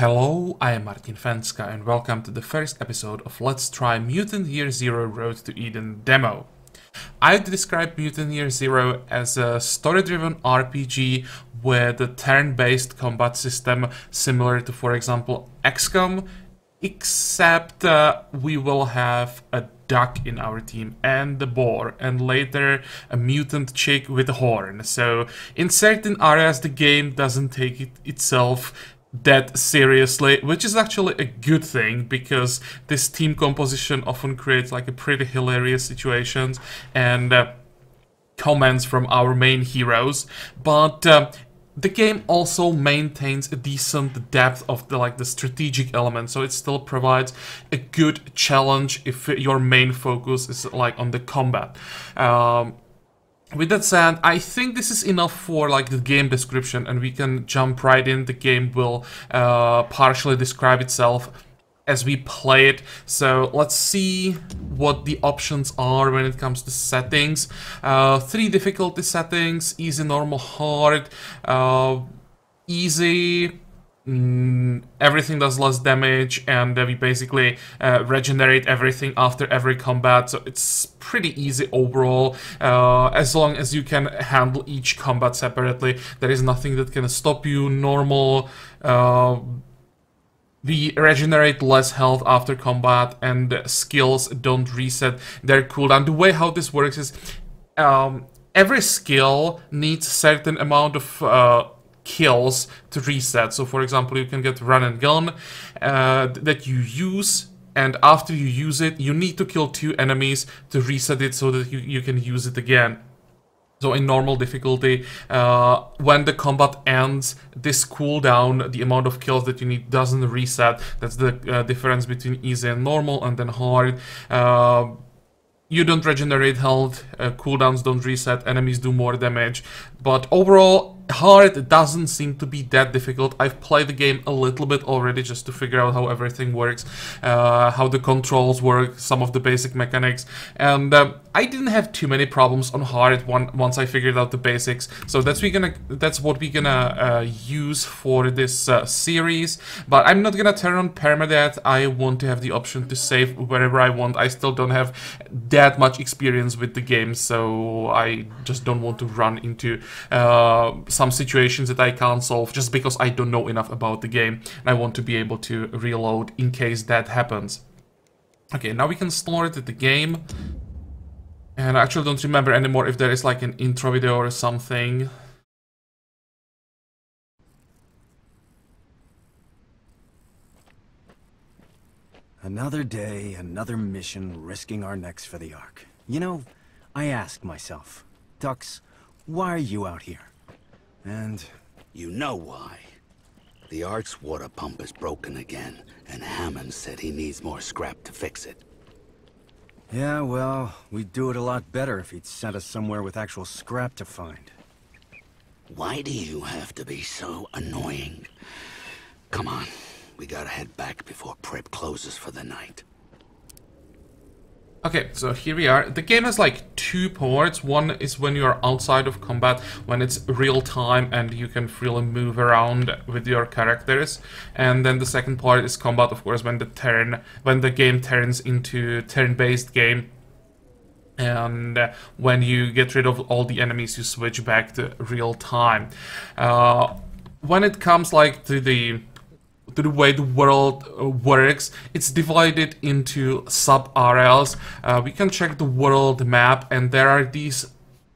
Hello, I am Martin Fencka and welcome to the first episode of Let's Try Mutant Year Zero: Road to Eden demo. I'd describe Mutant Year Zero as a story-driven RPG with a turn-based combat system similar to, for example, XCOM, except we will have a duck in our team and a boar and later a mutant chick with a horn. So in certain areas the game doesn't take itself that seriously, which is actually a good thing because this team composition often creates like a pretty hilarious situations and comments from our main heroes, but the game also maintains a decent depth of the strategic element, so it still provides a good challenge if your main focus is on the combat. With that said, I think this is enough for the game description, and we can jump right in. The game will partially describe itself as we play it, so let's see what the options are when it comes to settings. 3 difficulty settings: easy, normal, hard. Easy, everything does less damage, and we basically regenerate everything after every combat, so it's pretty easy overall, as long as you can handle each combat separately. There is nothing that can stop you. Normal, we regenerate less health after combat, and skills don't reset their cooldown. The way how this works is every skill needs a certain amount of kills to reset. So for example, you can get Run and Gun that you use, and after you use it, you need to kill 2 enemies to reset it so that you can use it again. So in normal difficulty, when the combat ends, this cooldown, the amount of kills that you need, doesn't reset. That's the difference between easy and normal, and then hard. You don't regenerate health, cooldowns don't reset, enemies do more damage. But overall, hard doesn't seem to be that difficult. I've played the game a little bit already just to figure out how everything works, how the controls work, some of the basic mechanics. And I didn't have too many problems on hard once I figured out the basics. So that's what we're gonna use for this series. But I'm not gonna turn on permadeath. I want to have the option to save wherever I want. I still don't have that much experience with the game, so I just don't want to run into some situations that I can't solve just because I don't know enough about the game, and I want to be able to reload in case that happens. Okay, now we can start the game. And I actually don't remember anymore if there is an intro video or something. Another day, another mission, risking our necks for the Ark. You know, I ask myself, Dux, why are you out here? And you know why. The Ark's water pump is broken again, and Hammond said he needs more scrap to fix it. Yeah, well, we'd do it a lot better if he'd sent us somewhere with actual scrap to find. Why do you have to be so annoying? Come on, we gotta head back before Prip closes for the night. Okay, so here we are. The game has 2 parts. One is when you are outside of combat, when it's real time and you can freely move around with your characters. And then the second part is combat, of course, when the game turns into turn-based game. And when you get rid of all the enemies, you switch back to real time. When it comes to the way the world works, it's divided into sub-areas. We can check the world map, and there are these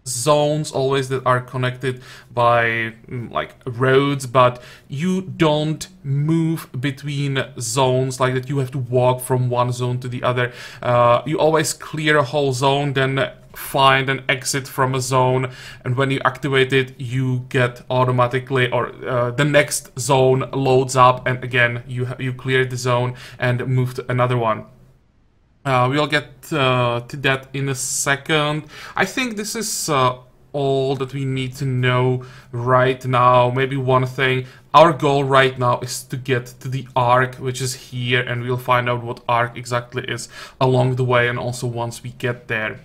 zones always that are connected by roads, but you don't move between zones like that. You have to walk from one zone to the other. You always clear a whole zone, then find an exit from a zone, and when you activate it, you get automatically, or the next zone loads up, and again you clear the zone and move to another one. We'll get to that in a second. I think this is all that we need to know right now. Maybe one thing. Our goal right now is to get to the Ark, which is here, and we'll find out what Ark exactly is along the way, and also once we get there.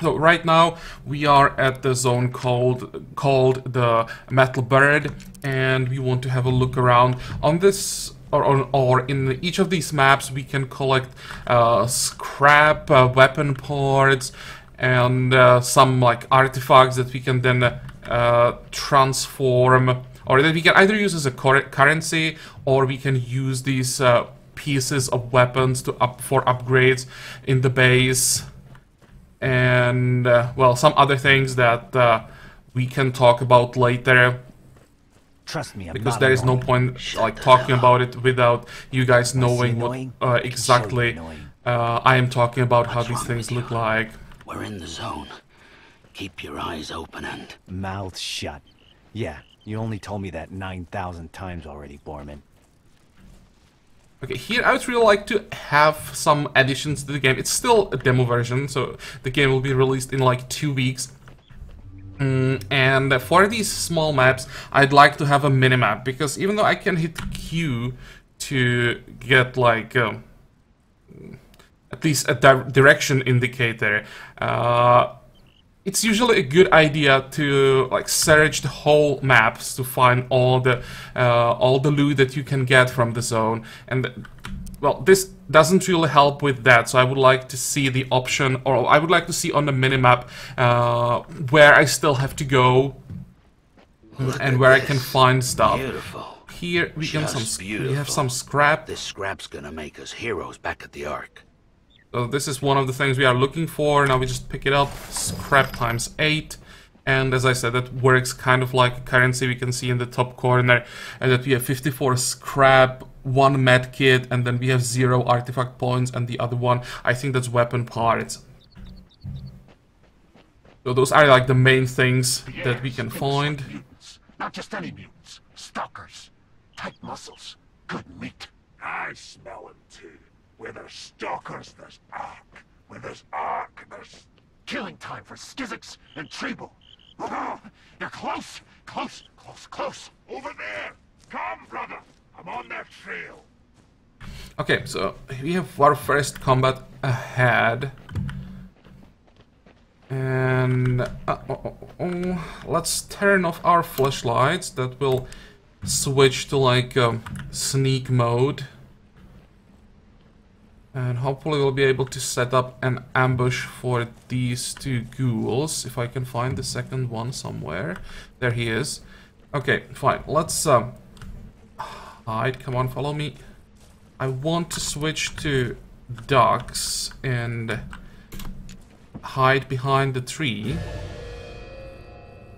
So right now we are at the zone called the Metal Bird, and we want to have a look around on this. Or in each of these maps we can collect scrap, weapon parts, and some like artifacts that we can then transform, or that we can either use as a currency, or we can use these pieces of weapons to for upgrades in the base, and well, some other things that we can talk about later. Trust me, because there is no point like talking about it without you guys knowing what exactly I am talking about, how these things look like. We're in the zone. Keep your eyes open and mouth shut. Yeah, you only told me that 9,000 times already, Bormin. Okay, here I would really like to have some additions to the game. It's still a demo version, so the game will be released in like 2 weeks. And for these small maps, I'd like to have a minimap, because even though I can hit Q to get like at least a direction indicator, it's usually a good idea to like search the whole maps to find all the loot that you can get from the zone. And well, this doesn't really help with that, so I would like to see the option, or I would like to see on the minimap where I still have to go and where I can find stuff. Beautiful. Here we can we have some scrap. This scrap's gonna make us heroes back at the Ark. So this is one of the things we are looking for. Now we just pick it up. Scrap times 8. And as I said, that works kind of like a currency. We can see in the top corner that we have 54 scrap, 1 med kit, and then we have 0 artifact points, and the other one, I think that's weapon parts. So those are like the main things that we can find. Mutants. Not just any mutants, stalkers, tight muscles, good meat. I smell them too. Where there's stalkers, there's Ark. Where there's Ark, there's killing time for Skizzix and Treble. You're close, close, close, close. Over there. Come, brother. I'm on that trail. Okay, so we have our first combat ahead. And let's turn off our flashlights. That will switch to like sneak mode. And hopefully we'll be able to set up an ambush for these two ghouls. If I can find the second one somewhere. There he is. Okay, fine. Let's hide. Come on, follow me. I want to switch to Dux and hide behind the tree.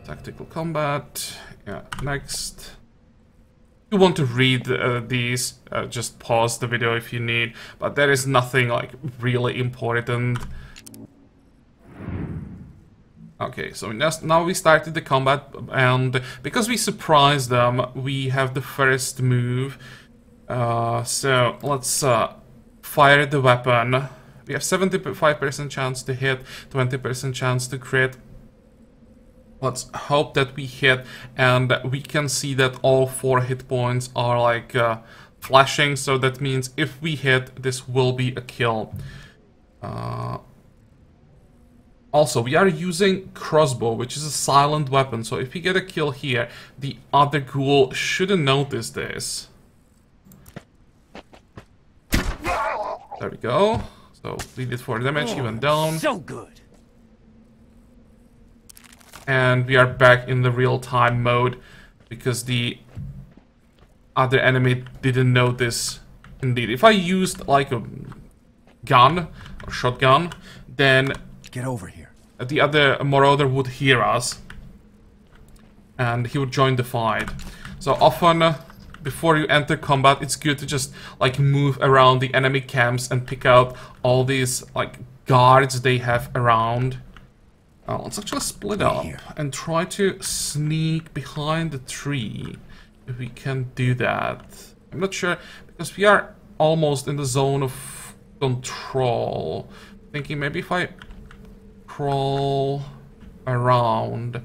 Tactical combat. Yeah, next. If you want to read these, just pause the video if you need, but there is nothing like really important. Okay, so now we started the combat, and because we surprised them, we have the first move. So let's fire the weapon. We have 75% chance to hit, 20% chance to crit. Let's hope that we hit, and we can see that all 4 hit points are like flashing, so that means if we hit, this will be a kill. Also, we are using crossbow, which is a silent weapon, so if we get a kill here, the other ghoul shouldn't notice this. There we go. So we did 4 damage, even down. So good. And we are back in the real-time mode, because the other enemy didn't notice. Indeed, if I used like a gun or shotgun, then get over here. The other marauder would hear us, and he would join the fight. So often, before you enter combat, it's good to just like move around the enemy camps and pick out all these like guards they have around. Let's actually split up and try to sneak behind the tree, if we can do that. I'm not sure, because we are almost in the zone of control. Thinking maybe if I crawl around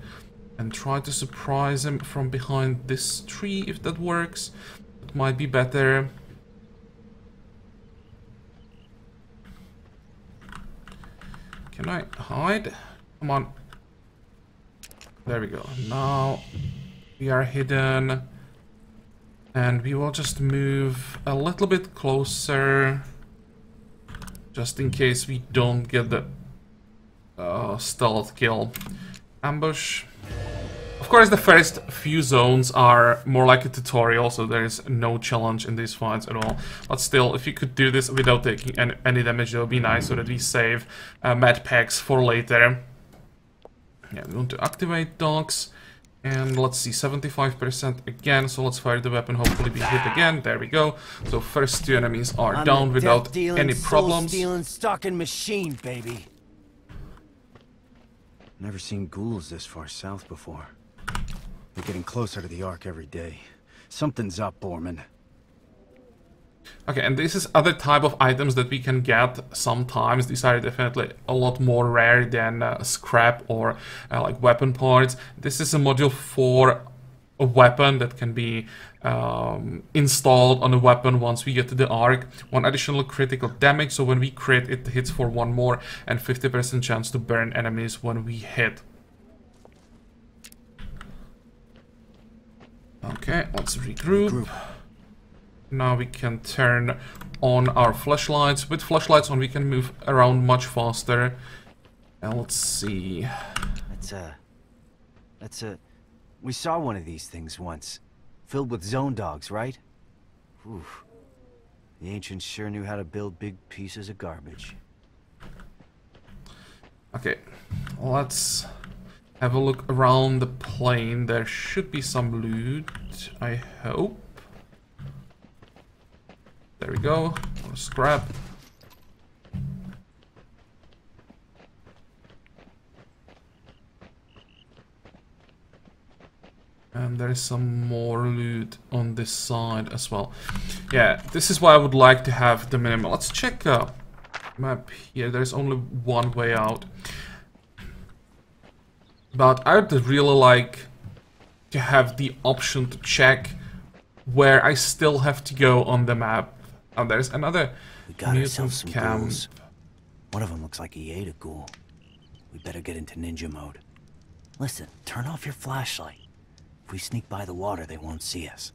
and try to surprise him from behind this tree, if that works, it might be better. Can I hide? Come on. There we go. Now we are hidden. And we will just move a little bit closer. Just in case we don't get the stealth kill. Ambush. Of course, the first few zones are more like a tutorial, so there is no challenge in these fights at all. But still, if you could do this without taking any damage, that would be nice, so that we save med packs for later. Yeah, we want to activate Dux. And let's see, 75% again, so let's fire the weapon, hopefully be hit again. There we go. So first two enemies are down without any problems. Soul-stealing stalking machine, baby. Never seen ghouls this far south before. We're getting closer to the Ark every day. Something's up, Bormin. Okay, and this is other type of items that we can get sometimes. These are definitely a lot more rare than scrap or like weapon parts. This is a module for a weapon that can be installed on a weapon once we get to the Ark. One additional critical damage, so when we crit, it hits for one more, and 50% chance to burn enemies when we hit. Okay, let's regroup. Now we can turn on our flashlights. With flashlights on, we can move around much faster. And let's see. We saw one of these things once. Filled with zone dogs, right? Whew. The ancients sure knew how to build big pieces of garbage. Okay. Let's have a look around the plane. There should be some loot, I hope. There we go. Scrap. And there is some more loot on this side as well. Yeah, this is why I would like to have the minimum. Let's check map here. There's only one way out. But I would really like to have the option to check where I still have to go on the map. Oh, there's another mutant camp. One of them looks like he ate a ghoul. We better get into ninja mode. Listen, turn off your flashlight. If we sneak by the water, they won't see us.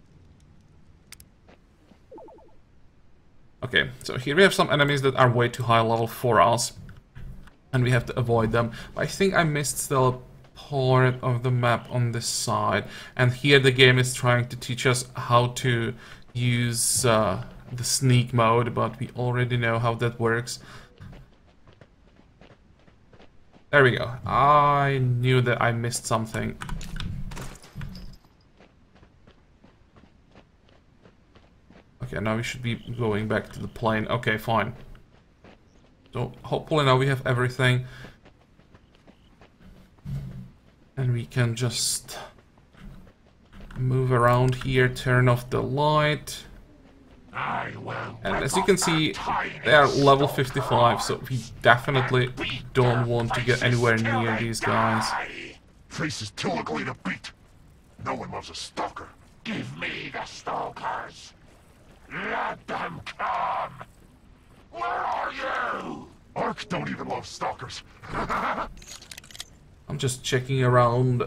Okay, so here we have some enemies that are way too high level for us. And we have to avoid them. I think I missed still a part of the map on this side. And here the game is trying to teach us how to use... the sneak mode, but we already know how that works. There we go. I knew that I missed something. Okay, now we should be going back to the plane. Okay, fine. So hopefully now we have everything. And we can just move around here, turn off the light. And as you can see, they are level 55, so we definitely don't want to get anywhere near these guys. Face is too ugly to beat. No one loves a stalker. Give me the stalkers. Let them come. Where are you? Ark don't even love stalkers. I'm just checking around,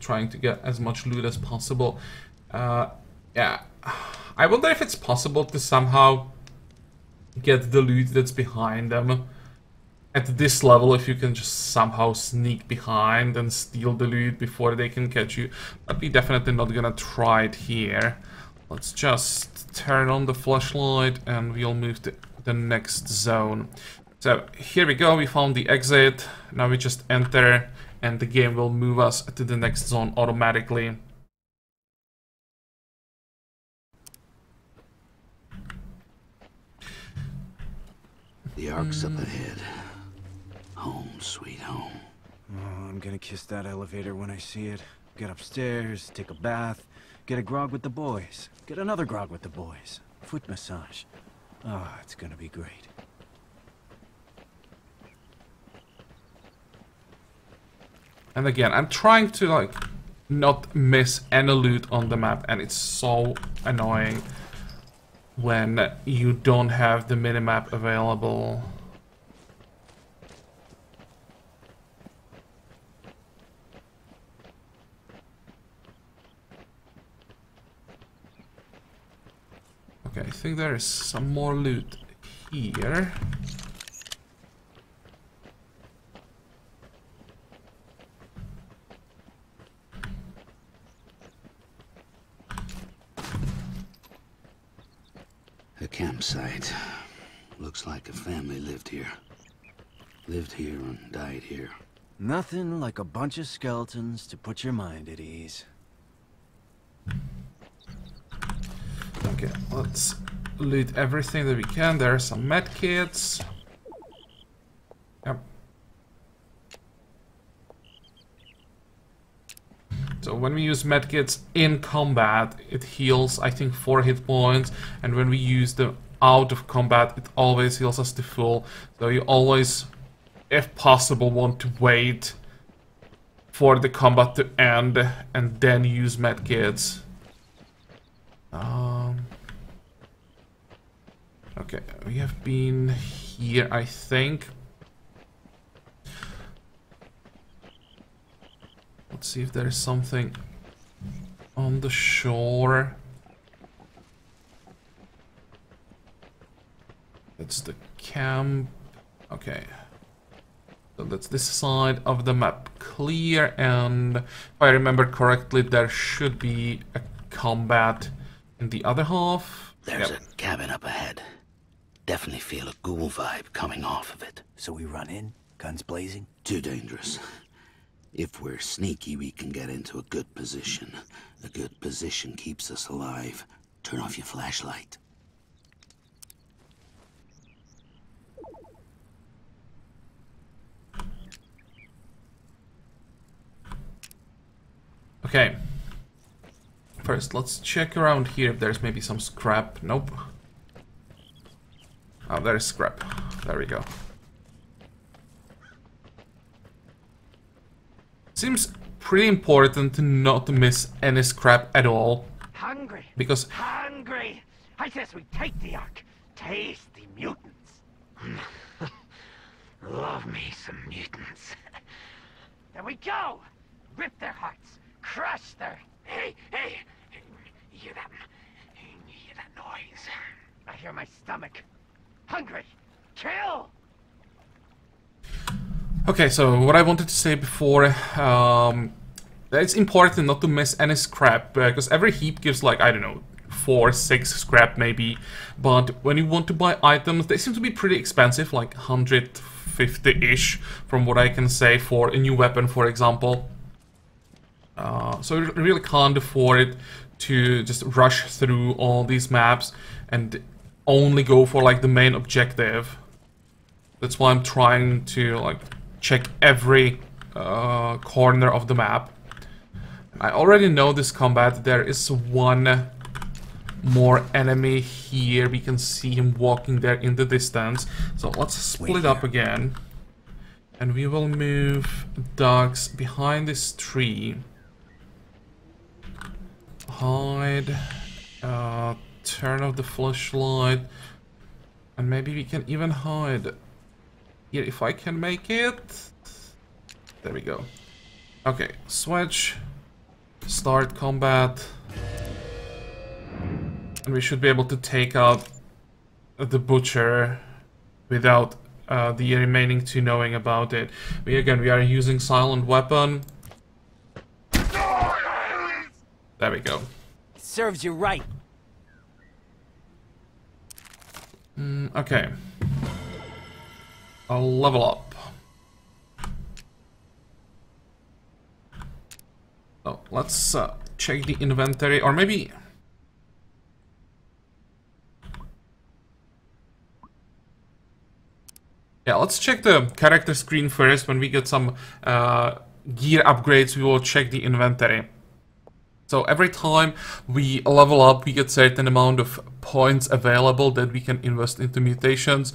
trying to get as much loot as possible. Yeah. I wonder if it's possible to somehow get the loot that's behind them. At this level, if you can just somehow sneak behind and steal the loot before they can catch you. But we're definitely not gonna try it here. Let's just turn on the flashlight and we'll move to the next zone. So here we go, we found the exit. Now we just enter and the game will move us to the next zone automatically. The Ark's up ahead. Home, sweet home. Oh, I'm gonna kiss that elevator when I see it. Get upstairs, take a bath, get a grog with the boys, get another grog with the boys, foot massage. Oh, it's gonna be great. And again, I'm trying to, like, not miss any loot on the map, and it's so annoying when you don't have the minimap available. Okay, I think there is some more loot here. A campsite. Looks like a family lived here. Lived here and died here. Nothing like a bunch of skeletons to put your mind at ease. Okay, let's loot everything that we can. There are some medkits. Yep. So when we use medkits in combat, it heals, I think, 4 hit points. And when we use them out of combat, it always heals us to full. So you always, if possible, want to wait for the combat to end and then use medkits. Okay, we have been here, I think. Let's see if there's something on the shore. That's the camp. Okay. So that's this side of the map clear, and if I remember correctly, there should be a combat in the other half. There's a cabin up ahead. Definitely feel a ghoul vibe coming off of it. So we run in, guns blazing? Too dangerous. If we're sneaky, we can get into a good position. A good position keeps us alive. Turn off your flashlight. Okay. First, let's check around here if there's maybe some scrap. Nope. Oh, there is scrap. There we go. Seems pretty important to not miss any scrap at all. Hungry. Because hungry. I says we take the Ark. Taste the mutants. Love me some mutants. There we go. Rip their hearts. Crush their. Hey, hey. You hear that? You hear that noise? I hear my stomach. Hungry. Kill. Okay, so what I wanted to say before, it's important not to miss any scrap, because every heap gives, like, I don't know, 4, 6 scrap maybe, but when you want to buy items, they seem to be pretty expensive, like 150-ish, from what I can say, for a new weapon, for example. So you really can't afford to just rush through all these maps and only go for, like, the main objective. That's why I'm trying to, like, check every corner of the map. I already know this combat. There is one more enemy here. We can see him walking there in the distance. So let's split up again. And we will move Dux behind this tree. Hide. Turn off the flashlight, and maybe we can even hide here if I can make it. There we go. Okay, switch, start combat, and we should be able to take out the butcher without the remaining two knowing about it. We are using silent weapon. There we go. Serves you right. Okay. I'll level up. Oh, let's check the inventory, or maybe... Yeah, let's check the character screen first. When we get some gear upgrades, we will check the inventory. So every time we level up, we get certain amount of points available that we can invest into mutations.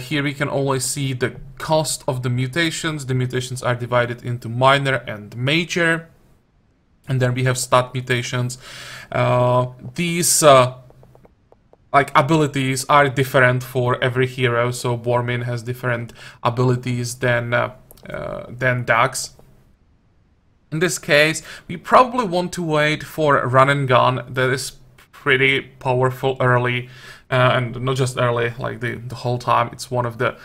Here we can only see the cost of the mutations. The mutations are divided into minor and major. And then we have stat mutations. These like abilities are different for every hero. So Bormin has different abilities than Dux. In this case, we probably want to wait for Run and Gun. That is pretty powerful early, and not just early, like the whole time. It's one of the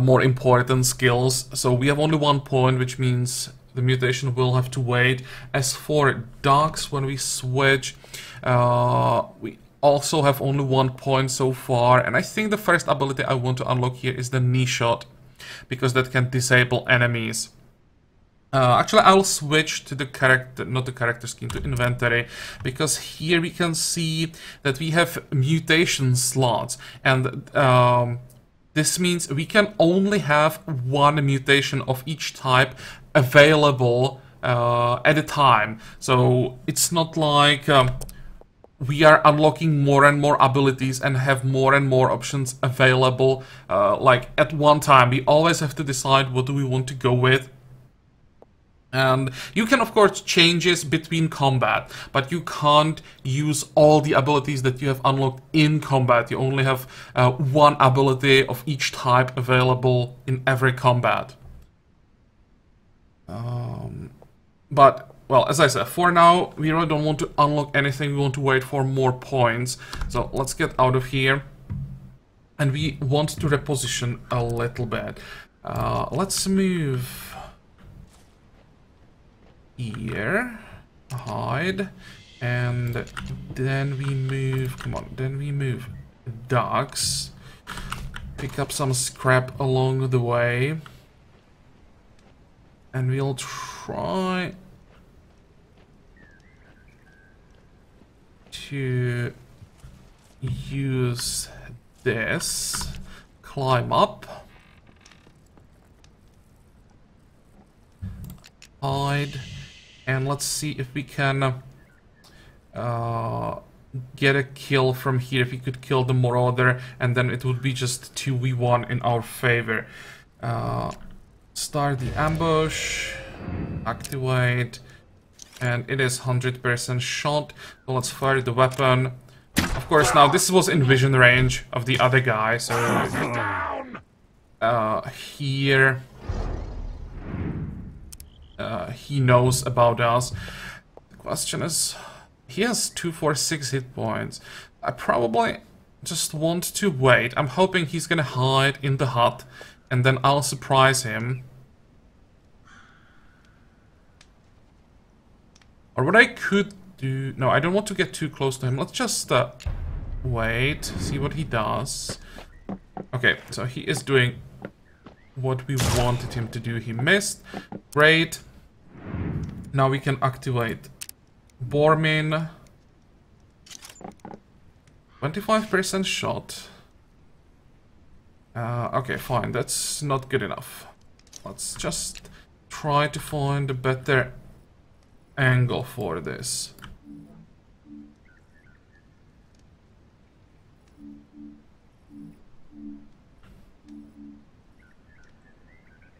more important skills. So we have only 1 point, which means the mutation will have to wait. As for Dux, when we switch, we also have only 1 point so far, and I think the first ability I want to unlock here is the Knee Shot, because that can disable enemies. Actually, I'll switch to the character, not the character skin, to inventory, because here we can see that we have mutation slots, and this means we can only have one mutation of each type available at a time. So it's not like we are unlocking more and more abilities and have more and more options available like at one time. We always have to decide what do we want to go with. And you can, of course, change this between combat, but you can't use all the abilities that you have unlocked in combat. You only have one ability of each type available in every combat. But, well, as I said, for now, we really don't want to unlock anything. We want to wait for more points. So let's get out of here. And we want to reposition a little bit. Let's move here, hide, and then we move, come on, then we move Dux, pick up some scrap along the way, and we'll try to use this, climb up, hide. And let's see if we can get a kill from here, if we could kill the Marauder, and then it would be just 2v1 in our favor. Start the ambush, activate, and it is 100% shot. So let's fire the weapon. Of course, now this was in vision range of the other guy, so here... he knows about us. The question is, he has 246 hit points. I probably just want to wait. I'm hoping he's gonna hide in the hut, and then I'll surprise him. Or what I could do... No, I don't want to get too close to him. Let's just wait, see what he does. Okay, so he is doing what we wanted him to do. He missed. Great. Now we can activate Bormin. 25% shot. Okay, fine. That's not good enough. Let's just try to find a better angle for this.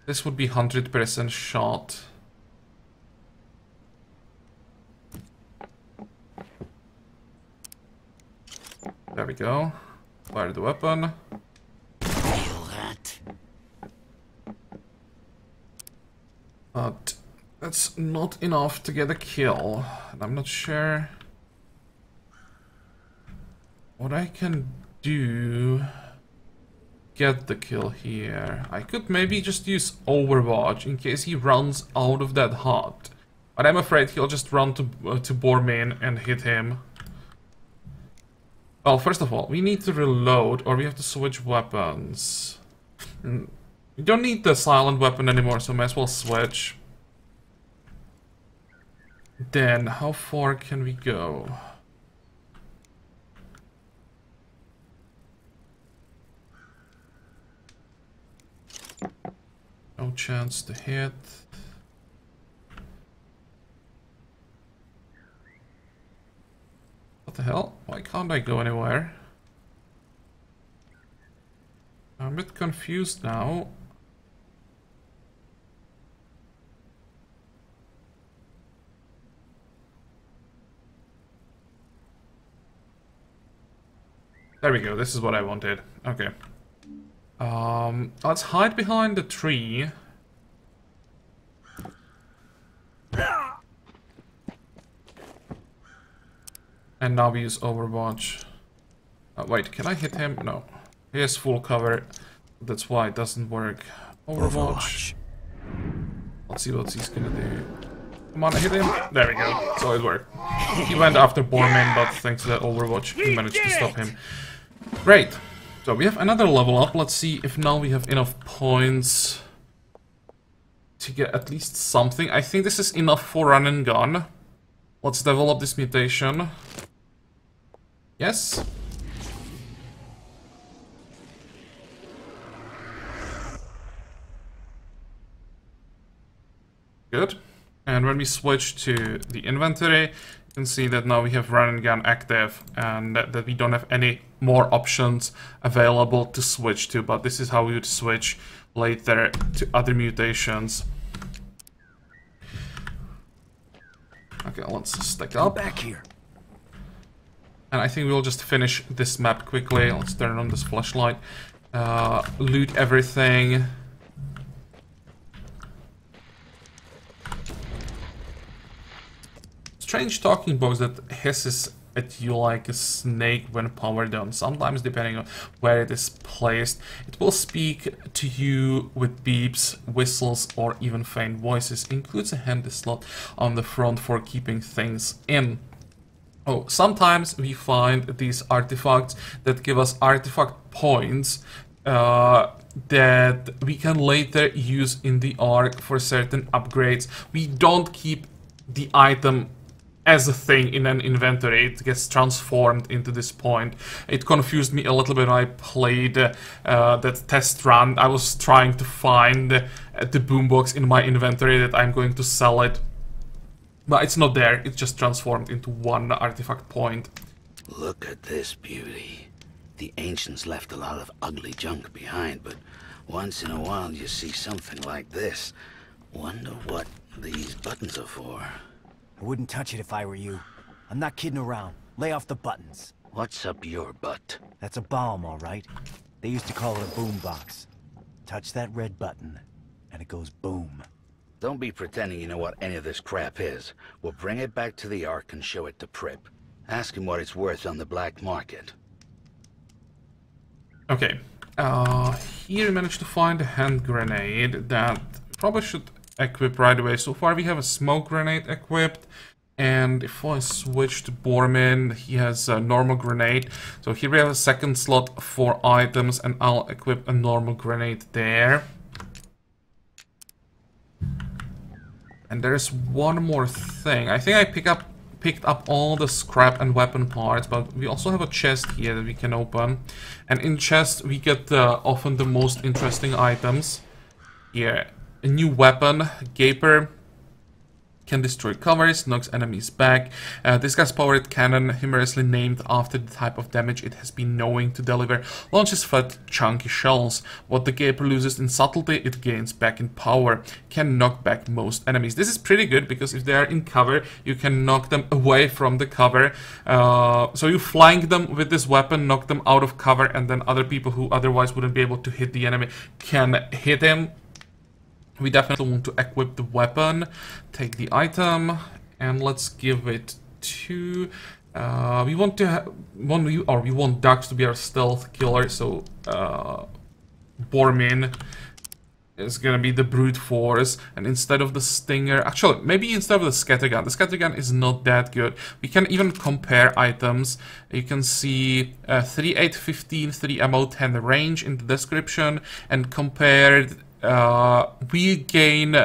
This would be 100% shot. There we go. Fire the weapon. Feel that. But that's not enough to get a kill. And I'm not sure what I can do. Get the kill here. I could maybe just use Overwatch in case he runs out of that hut. But I'm afraid he'll just run to Bormin and hit him. Well, first of all, we need to reload, or we have to switch weapons. We don't need the silent weapon anymore, so might as well switch. Then, how far can we go? No chance to hit. What the hell? Why can't I go anywhere? I'm a bit confused now. There we go, this is what I wanted. Okay. Let's hide behind the tree. And now we use Overwatch. Wait, can I hit him? No. He has full cover. That's why it doesn't work. Overwatch. Let's see what he's gonna do. Come on, hit him. There we go. So it worked. He went after Bormin, but thanks to that Overwatch, we managed to stop him. Great. So we have another level up. Let's see if now we have enough points to get at least something. I think this is enough for Run and Gun. Let's develop this mutation. Yes. Good. And when we switch to the inventory, you can see that now we have Run and Gun active and that we don't have any more options available to switch to, but this is how we would switch later to other mutations. Okay, let's stack up. Back here. And I think we'll just finish this map quickly. Let's turn on this flashlight. Loot everything. Strange talking box that hisses at you like a snake when powered on. Sometimes, depending on where it is placed, it will speak to you with beeps, whistles, or even faint voices. Includes a handy slot on the front for keeping things in. Oh, sometimes we find these artifacts that give us artifact points that we can later use in the Ark for certain upgrades. We don't keep the item as a thing in an inventory, it gets transformed into this point. It confused me a little bit when I played that test run. I was trying to find the boombox in my inventory that I'm going to sell it. But it's not there, it's just transformed into one artifact point. Look at this beauty. The ancients left a lot of ugly junk behind, but once in a while you see something like this. Wonder what these buttons are for. I wouldn't touch it if I were you. I'm not kidding around. Lay off the buttons. What's up your butt? That's a bomb, all right. They used to call it a boom box. Touch that red button, and it goes boom. Don't be pretending you know what any of this crap is. We'll bring it back to the Ark and show it to Prip. Ask him what it's worth on the black market. Okay. Here we managed to find a hand grenade that probably should equip right away. So far we have a smoke grenade equipped, and if I switch to Bormin, he has a normal grenade. So here we have a second slot for items, and I'll equip a normal grenade there. And there's one more thing. I think I picked up all the scrap and weapon parts, but we also have a chest here that we can open. And in chest we get often the most interesting items. Yeah. A new weapon, Gaper, can destroy covers, knocks enemies back. This guy's powered cannon, humorously named after the type of damage it has been known to deliver, launches fat, chunky shells. What the Gaper loses in subtlety, it gains back in power. Can knock back most enemies. This is pretty good because if they are in cover, you can knock them away from the cover. So you flank them with this weapon, knock them out of cover, and then other people who otherwise wouldn't be able to hit the enemy can hit him. We definitely want to equip the weapon, take the item, and let's give it to... we want Dux to be our stealth killer, so Bormin is gonna be the brute force, and instead of the stinger, actually maybe instead of the scattergun is not that good. We can even compare items. You can see 3, 8, 15, 3 ammo, 10 range in the description, and compared. We gain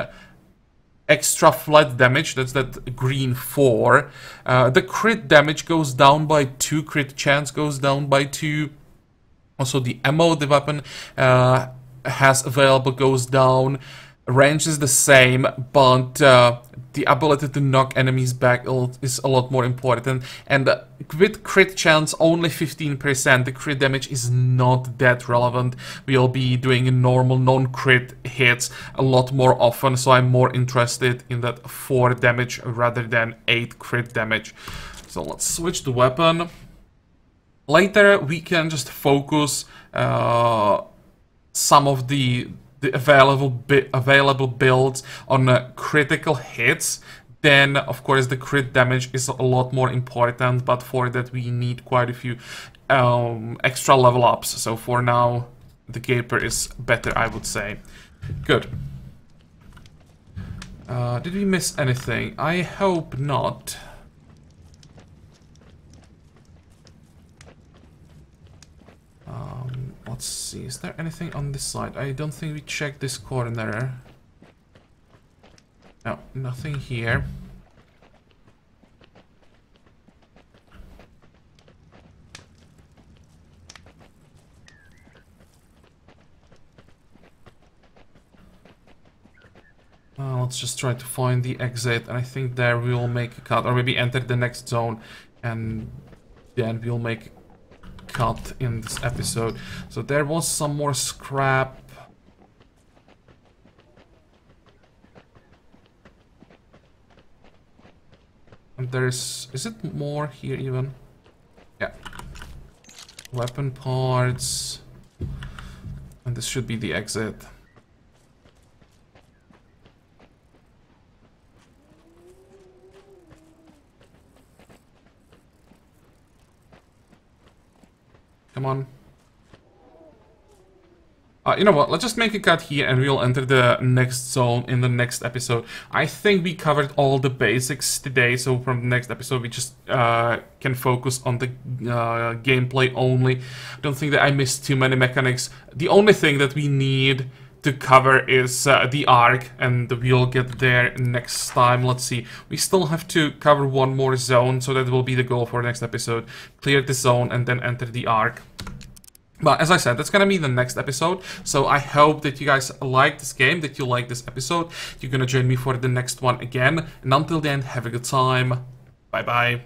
extra flat damage, that's that green 4. The crit damage goes down by 2, crit chance goes down by 2. Also the ammo the weapon has available goes down. Range is the same, but the ability to knock enemies back is a lot more important. And with crit chance only 15%, the crit damage is not that relevant. We'll be doing normal non-crit hits a lot more often, so I'm more interested in that 4 damage rather than 8 crit damage. So let's switch the weapon. Later we can just focus some of the available builds on critical hits. Then, of course, the crit damage is a lot more important, but for that we need quite a few extra level ups. So for now, the Gaper is better, I would say. Good. Did we miss anything? I hope not. Let's see, is there anything on this side? I don't think we checked this corner. No, nothing here. Let's just try to find the exit, and I think there we'll make a cut, or maybe enter the next zone, and then we'll make a cut in this episode. So there was some more scrap. And there's... is it more here even? Yeah. Weapon parts. And this should be the exit. Come on. You know what, let's just make a cut here and we'll enter the next zone in the next episode. I think we covered all the basics today, so from the next episode we just can focus on the gameplay only. I don't think that I missed too many mechanics. The only thing that we need to cover is the Ark, and we'll get there next time. Let's see, we still have to cover one more zone, so that will be the goal for the next episode. Clear the zone and then enter the Ark. But as I said, that's gonna be the next episode, so I hope that you guys like this game, that you like this episode. You're gonna join me for the next one again, and until then, have a good time. Bye bye.